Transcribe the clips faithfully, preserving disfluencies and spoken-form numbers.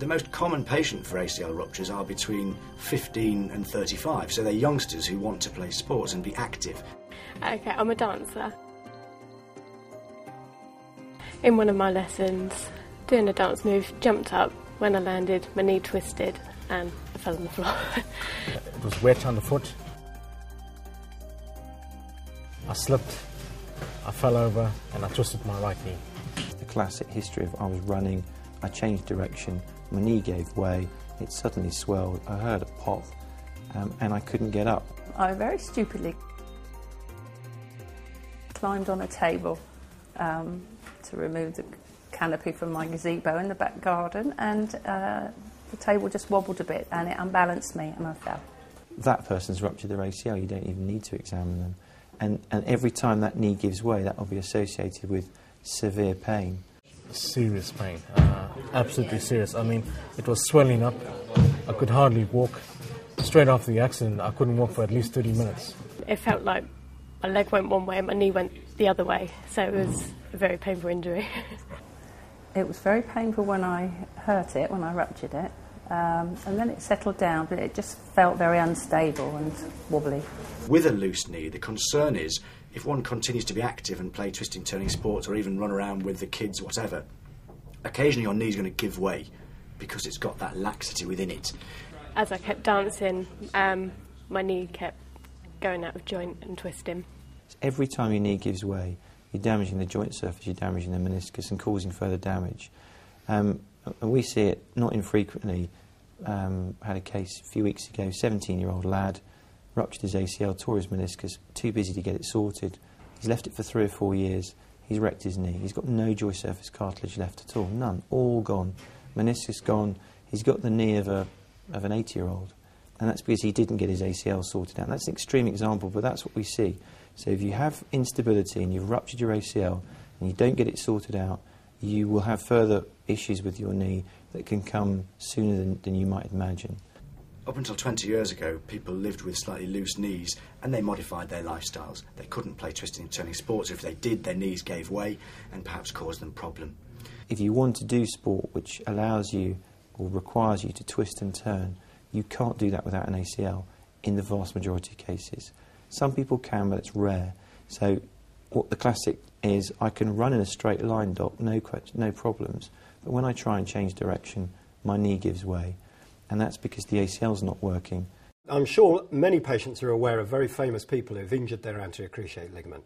The most common patient for A C L ruptures are between fifteen and thirty-five, so they're youngsters who want to play sports and be active. Okay, I'm a dancer. In one of my lessons, doing a dance move, jumped up. When I landed, my knee twisted and I fell on the floor. It was wet on the foot. I slipped, I fell over and I twisted my right knee. The classic history of I was running, I changed direction, my knee gave way, it suddenly swelled, I heard a pop um, and I couldn't get up. I very stupidly climbed on a table um, to remove the canopy from my gazebo in the back garden, and uh, the table just wobbled a bit and it unbalanced me and I fell. That person's ruptured their A C L, you don't even need to examine them. And, and every time that knee gives way, that will be associated with severe pain. Serious pain, uh, absolutely serious. I mean, it was swelling up. I could hardly walk. Straight after the accident, I couldn't walk for at least thirty minutes. It felt like my leg went one way and my knee went the other way, so it was a very painful injury. It was very painful when I hurt it, when I ruptured it, um, and then it settled down, but it just felt very unstable and wobbly. With a loose knee, the concern is if one continues to be active and play twisting, turning sports or even run around with the kids, whatever, occasionally your knee's going to give way because it's got that laxity within it. As I kept dancing, um, my knee kept going out of joint and twisting. So every time your knee gives way, you're damaging the joint surface, you're damaging the meniscus and causing further damage. Um, and we see it not infrequently. Um, I had a case a few weeks ago, seventeen-year-old lad, ruptured his A C L, tore his meniscus, too busy to get it sorted. He's left it for three or four years, he's wrecked his knee, he's got no joint surface cartilage left at all, none, all gone. Meniscus gone, he's got the knee of, a, of an eighty-year-old, and that's because he didn't get his A C L sorted out. That's an extreme example, but that's what we see. So if you have instability and you've ruptured your A C L and you don't get it sorted out, you will have further issues with your knee that can come sooner than, than you might imagine. Up until twenty years ago, people lived with slightly loose knees and they modified their lifestyles. They couldn't play twisting and turning sports. If they did, their knees gave way and perhaps caused them problem. If you want to do sport which allows you or requires you to twist and turn, you can't do that without an A C L in the vast majority of cases. Some people can, but it's rare. So what the classic is, I can run in a straight line, doc, no, no problems. But when I try and change direction, my knee gives way. And that's because the A C L's not working. I'm sure many patients are aware of very famous people who've injured their anterior cruciate ligament.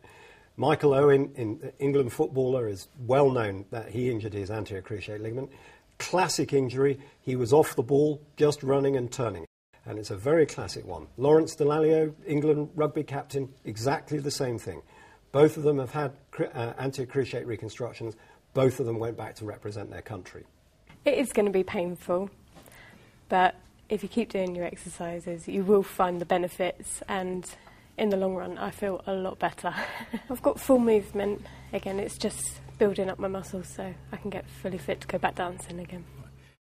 Michael Owen, in England footballer, is well known that he injured his anterior cruciate ligament. Classic injury, he was off the ball, just running and turning. And it's a very classic one. Lawrence Delaglio, England rugby captain, exactly the same thing. Both of them have had uh, anterior cruciate reconstructions. Both of them went back to represent their country. It is going to be painful, but if you keep doing your exercises, you will find the benefits, and in the long run, I feel a lot better. I've got full movement again. It's just building up my muscles so I can get fully fit to go back dancing again.